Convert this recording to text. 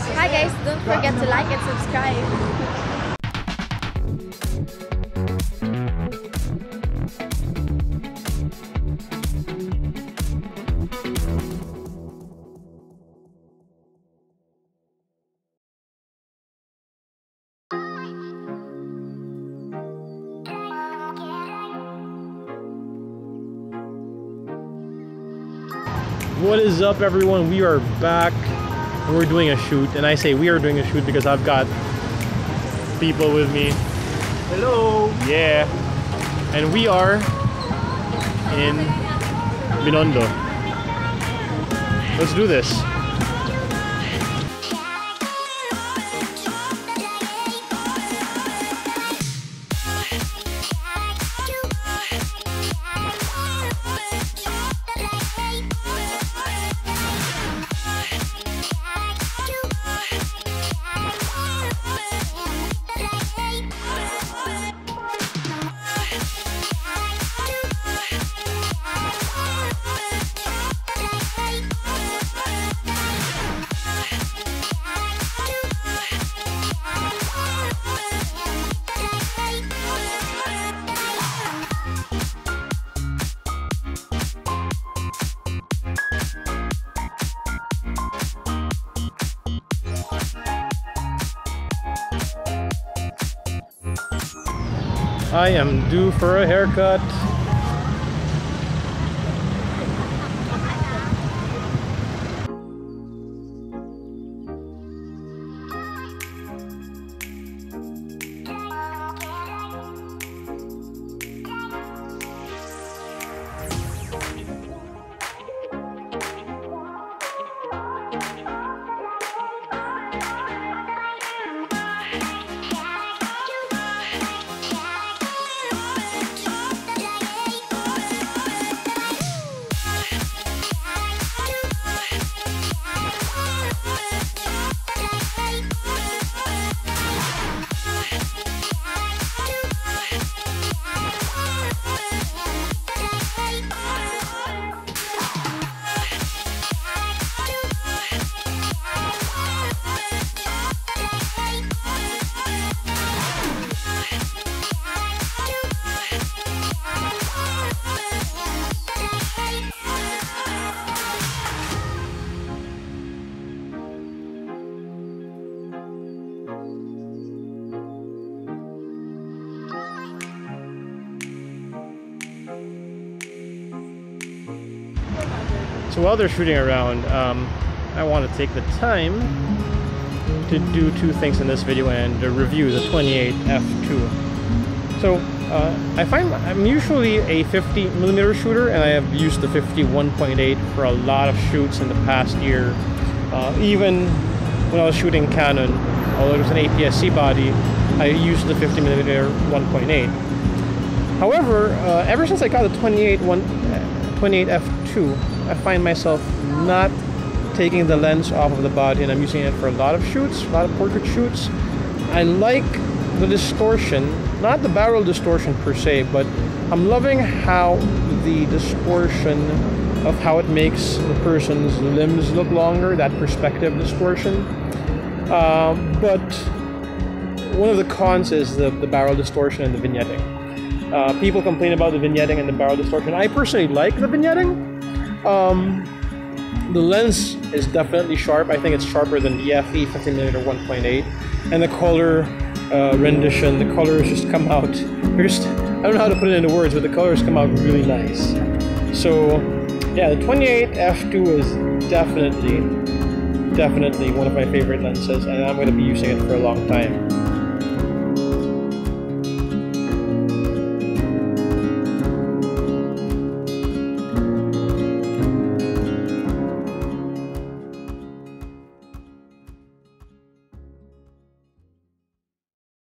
Hi guys, don't forget to like and subscribe. What is up, everyone? We are back. We're doing a shoot, and I say we are doing a shoot because I've got people with me. Hello. Yeah. And we are in Binondo. Let's do this. I am due for a haircut. So while they're shooting around, I want to take the time to do two things in this video and to review the 28F2. So I find I'm usually a 50mm shooter, and I have used the 50 1.8 for a lot of shoots in the past year. Even when I was shooting Canon, although it was an APS-C body, I used the 50mm 1.8. However, ever since I got the 28F2, I find myself not taking the lens off of the body, and I'm using it for a lot of shoots, a lot of portrait shoots. I like the distortion, not the barrel distortion per se, but I'm loving how the distortion of how it makes the person's limbs look longer, that perspective distortion. But one of the cons is the barrel distortion and the vignetting. People complain about the vignetting and the barrel distortion. I personally like the vignetting. The lens is definitely sharp. I think it's sharper than the FE 50mm f/1.8, and the color rendition, the colors just come out. I don't know how to put it into words, but the colors come out really nice. So yeah, the 28F2 is definitely one of my favorite lenses, and I'm going to be using it for a long time.